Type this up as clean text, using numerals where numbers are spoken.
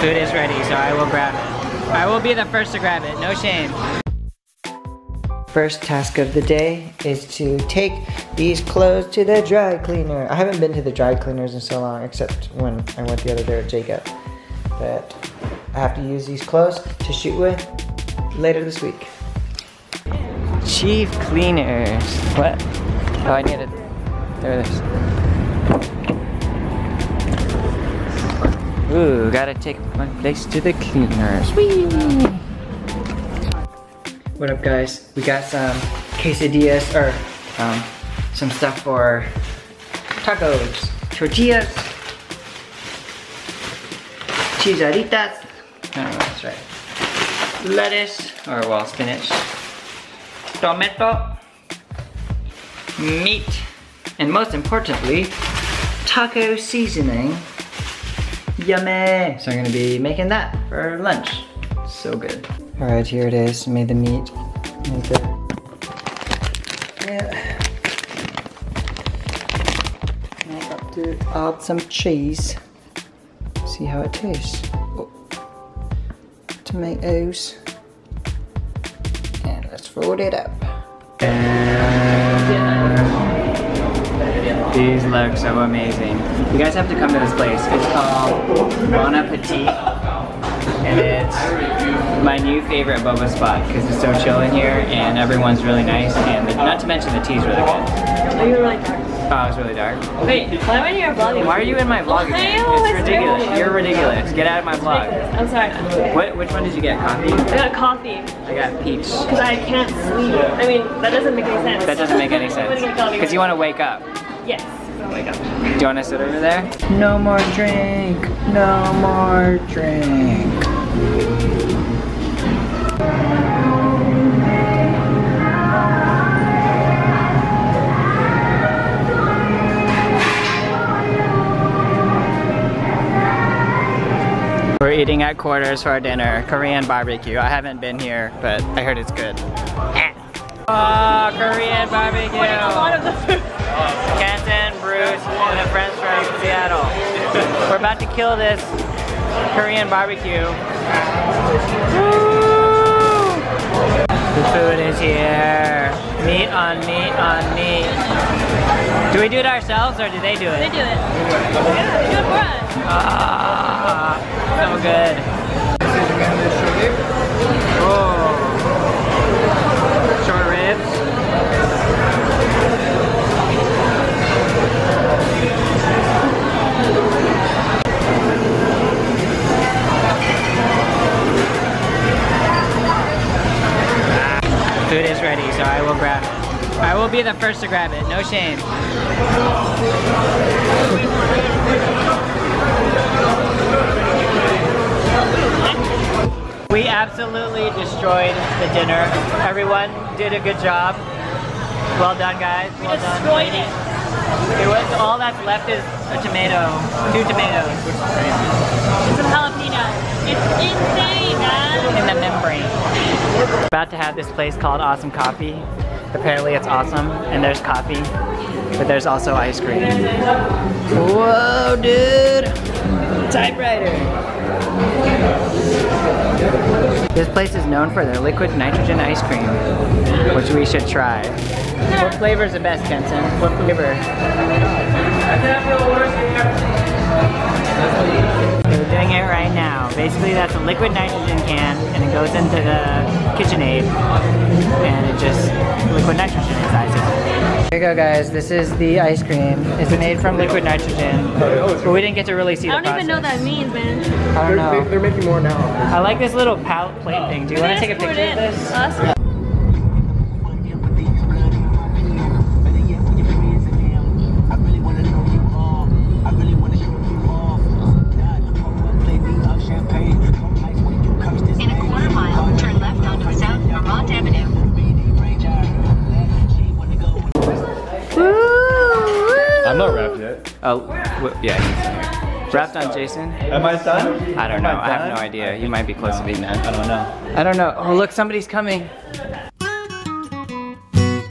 Food is ready, so I will grab it. I will be the first to grab it, no shame. First task of the day is to take these clothes to the dry cleaner. I haven't been to the dry cleaners in so long, except when I went the other day with Jacob. But I have to use these clothes to shoot with later this week. Chief cleaners. What? Oh, I need it. There it is. Ooh, gotta take my place to the cleaners. Whee! What up, guys? We got some quesadillas, or some stuff for tacos, tortillas, chizaritas. I don't know, that's right. Lettuce, or well, spinach, tomato, meat, and most importantly, taco seasoning. Yummy! So I'm gonna be making that for lunch. So good. All right, here it is. Made the meat. Made the... Yeah. I got to add some cheese. See how it tastes. Oh. Tomatoes. And let's roll it up. These look so amazing. You guys have to come to this place. It's called Bon Appetit. And it's my new favorite boba spot because it's so chill in here and everyone's really nice, and not to mention the tea's really good. Are you really dark? Oh, it's really dark. Wait, why am I in your vlog? Why are you in my vlog again? It's ridiculous. You're ridiculous. Get out of my vlog. I'm sorry. What? Which one did you get? Coffee? I got coffee. I got peach. Because I can't sleep. I mean, that doesn't make any sense. That doesn't make any sense. Because you want to wake up. Yes. Wake up. Do you want to sit over there? No more drink. No more drink. We're eating at Quarters for our dinner. Korean barbecue. I haven't been here, but I heard it's good. Ah, oh, Korean barbecue. A lot of the food. Canton, Bruce, and the friends from Seattle. We're about to kill this Korean barbecue. Woo! The food is here. Meat on meat on meat. Do we do it ourselves or do they do it? They do it. Yeah, they do it for us. Ah, so good. Oh, short ribs. Food is ready, so I will grab it. I will be the first to grab it, no shame. We absolutely destroyed the dinner. Everyone did a good job. Well done, guys. We destroyed it. It was, all that's left is a tomato, 2 tomatoes. Some jalapenos. It's insane, man. In the membrane. About to have this place called Awesome Coffee. Apparently it's awesome, and there's coffee, but there's also ice cream. Whoa, dude! Typewriter! This place is known for their liquid nitrogen ice cream, which we should try. What flavor is the best, Kenson? What flavor? We're doing it right now. Basically, that's a liquid nitrogen can, and it goes into the KitchenAid, and it just liquid nitrogen inside it. Here you go, guys. This is the ice cream. It's made from liquid nitrogen, but we didn't get to really see the process. I don't even know what that means, man. I don't know. They're making more now. I like this little palette plate thing. Do you want to take a picture of this? Awesome. Oh, yeah, he's wrapped on Jason. Am I done? I don't know. I have no idea. You might be close to being done. I don't know. I don't know. Oh, look, somebody's coming.